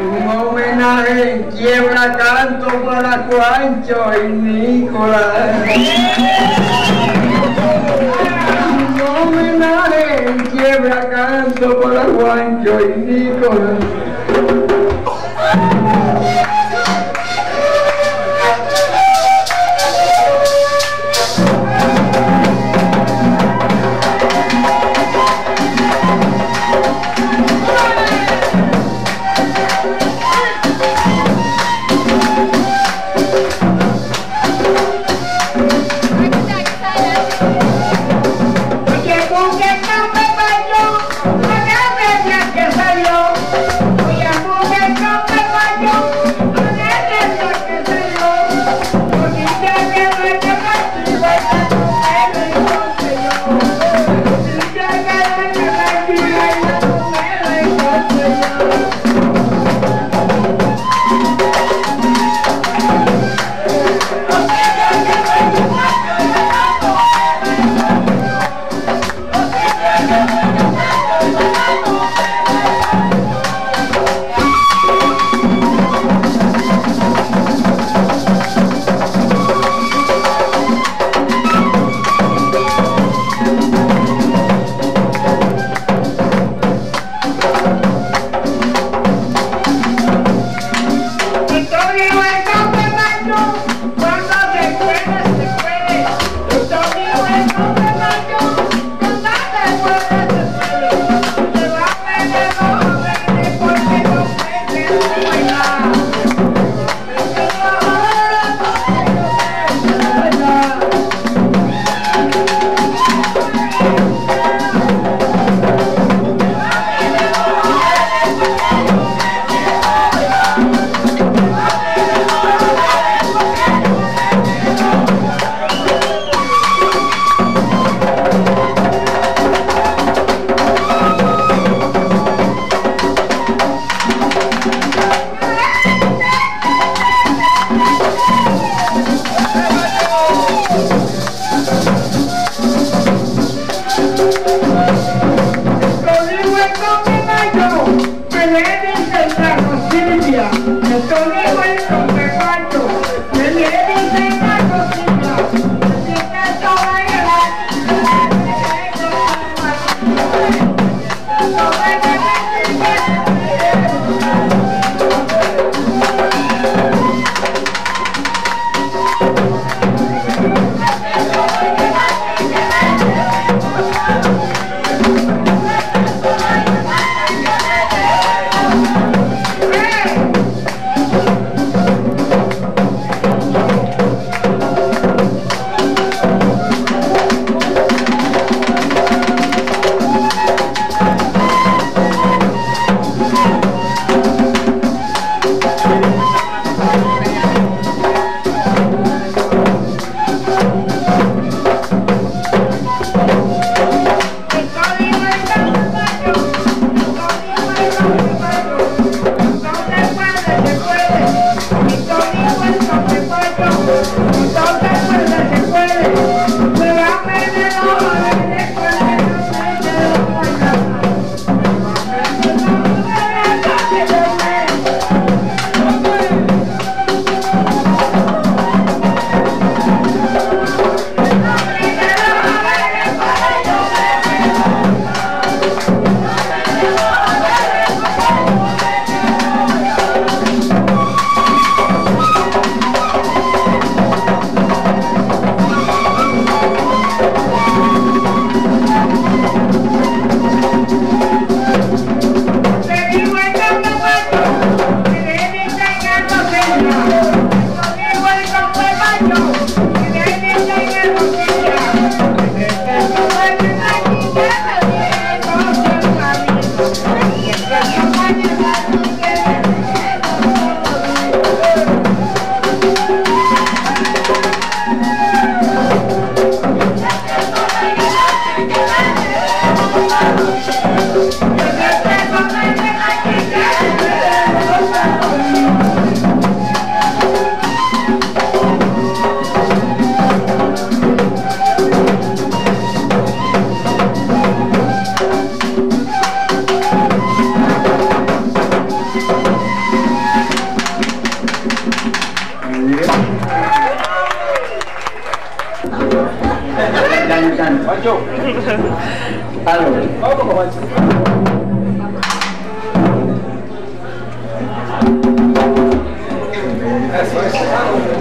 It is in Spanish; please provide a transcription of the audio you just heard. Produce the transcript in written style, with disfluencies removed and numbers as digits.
Un homenaje en Quiebracanto para Juancho y Nicolás. Un homenaje en Quiebracanto para Juancho y Nicolás. Quiebracanto. Pancho. Vamos, Pancho. Eso es.